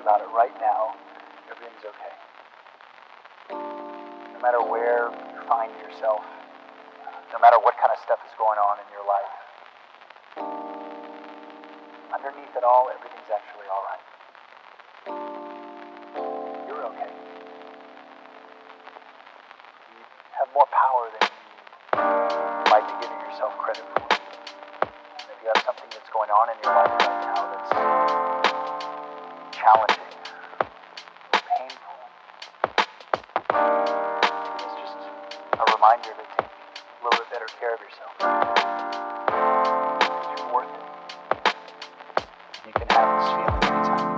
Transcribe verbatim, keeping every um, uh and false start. think about it right now, everything's okay. No matter where you find yourself, no matter what kind of stuff is going on in your life, underneath it all, everything's actually all right. You're okay. You have more power than you might be giving yourself credit for. And if you have something that's going on in your life right now that's challenging, painful, it's just a reminder to take a little bit better care of yourself. Because you're worth it. You can have this feeling anytime.